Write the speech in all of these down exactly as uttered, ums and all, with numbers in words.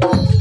Thank you.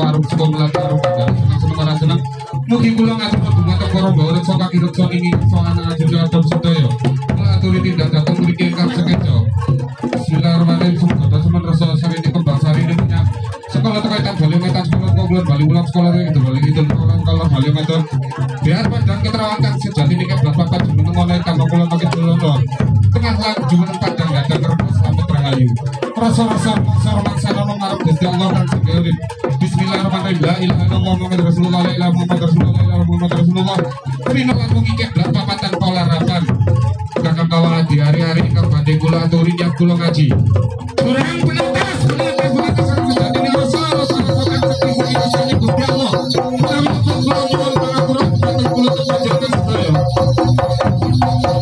warung sekolah warung sementara senang mugi kula ngatur dumateng para mboten saka kinerja niki soalan ajaran Adam sedaya kula aturi tindak dhateng mriki ingkang sekeca Bismillahirrahmanirrahim sugeng semen rasa sareni kembang sareni punya sekolah tekan bali metan sekolah kula bali ulang sekolah iki bali iki tolong kalau bali metan biar padang keterawakan sejati niki bapak-bapak jumeneng oleh kanggo kula pakai dolon tengah lan jumeneng padang gadah kerpus sampe terhayu rasa-rasa sarana sarana marang Gusti Allah kang sedaya. Bismillahirrahmanirrahim. La ilaha illallah Muhammadur Rasulullah. La ilaha Muhammadur Rasulullah. La ilaha Muhammadur Rasulullah. Rino langkung iki blapa patan pola rapan. Kakang kawula di hari-hari kang badhe kula aturi nyang kula ngaji. Durang penetes penetes penetes sanjang dene rasa rasa kang sing iki sanjang Gusti Allah. Kami kula nyuwun pangapura kangge kula sejahtera sedaya. Thank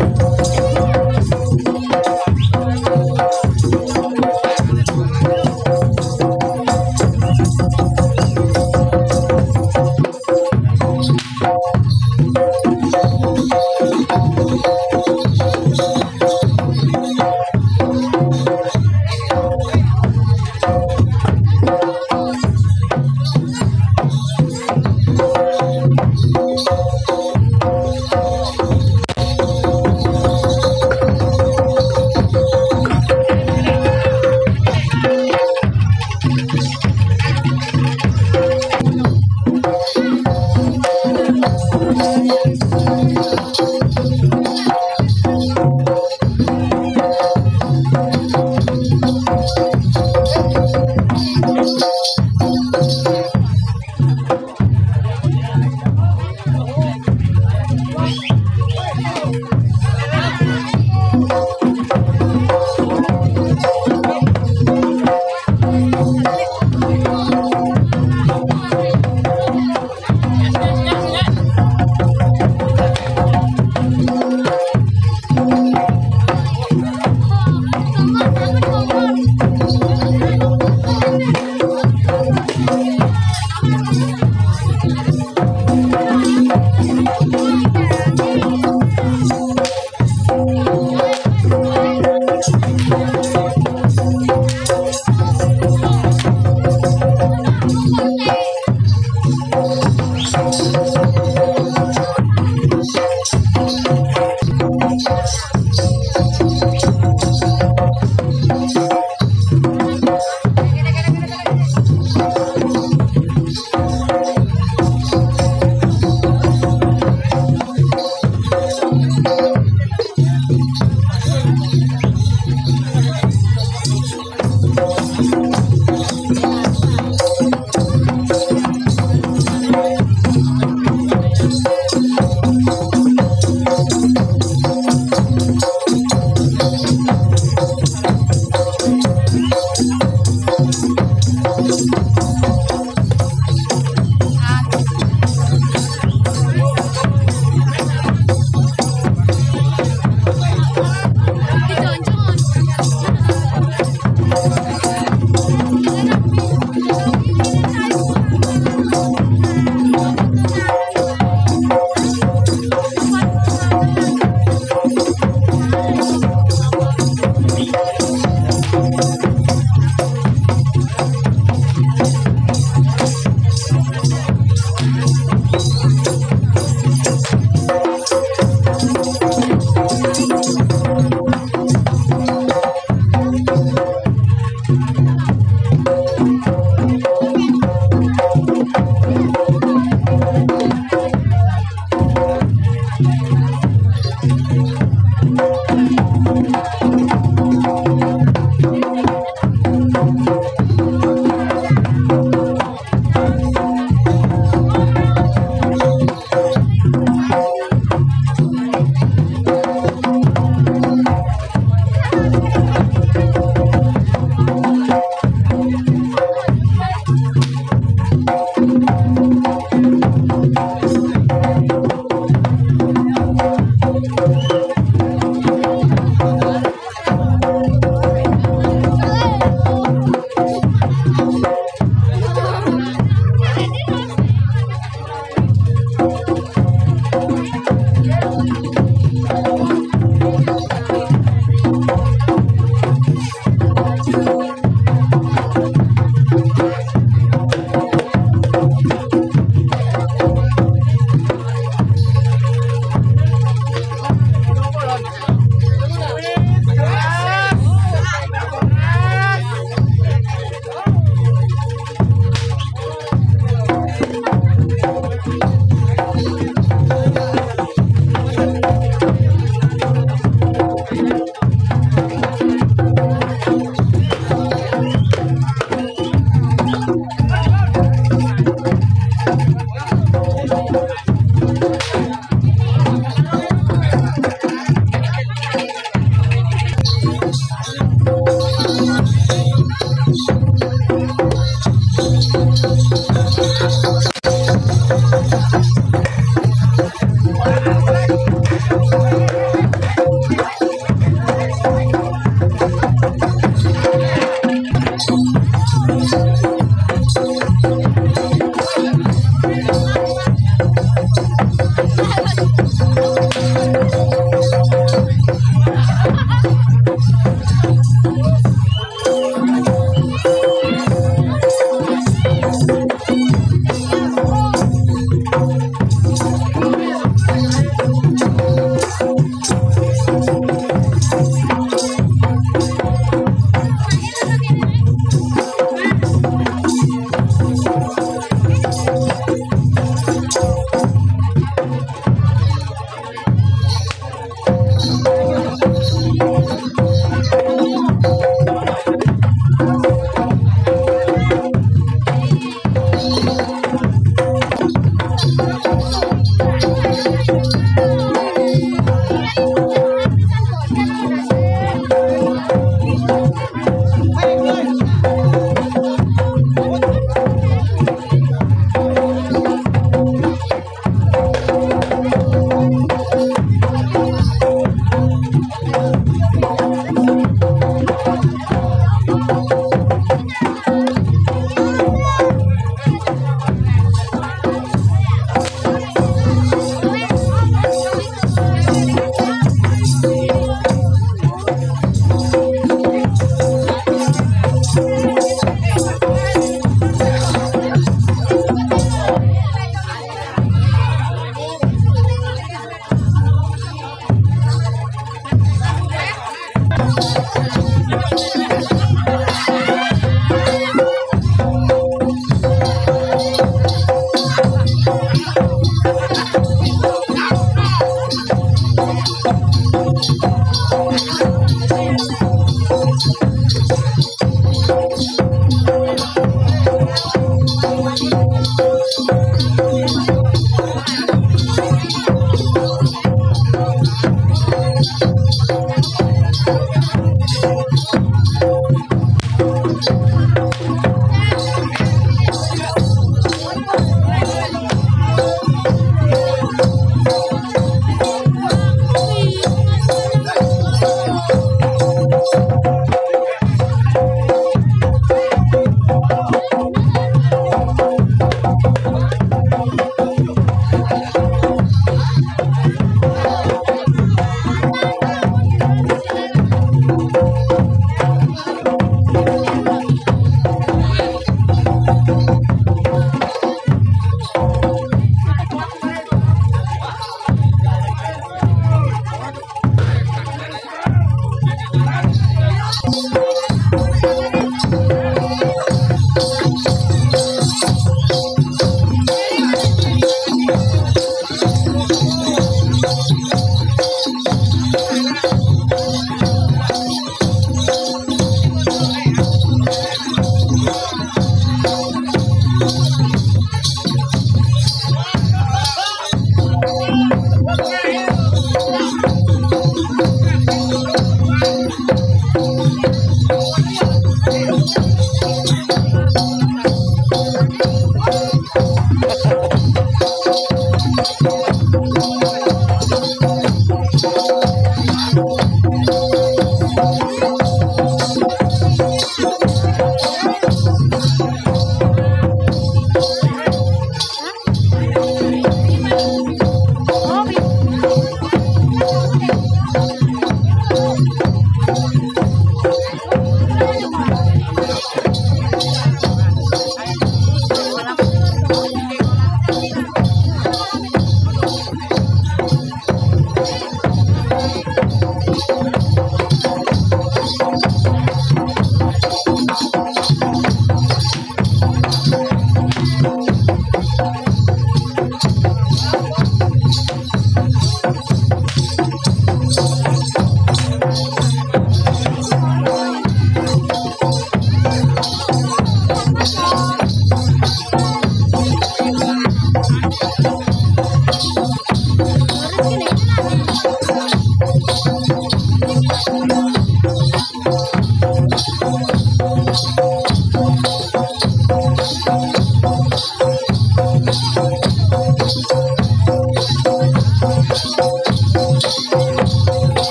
you.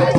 I'm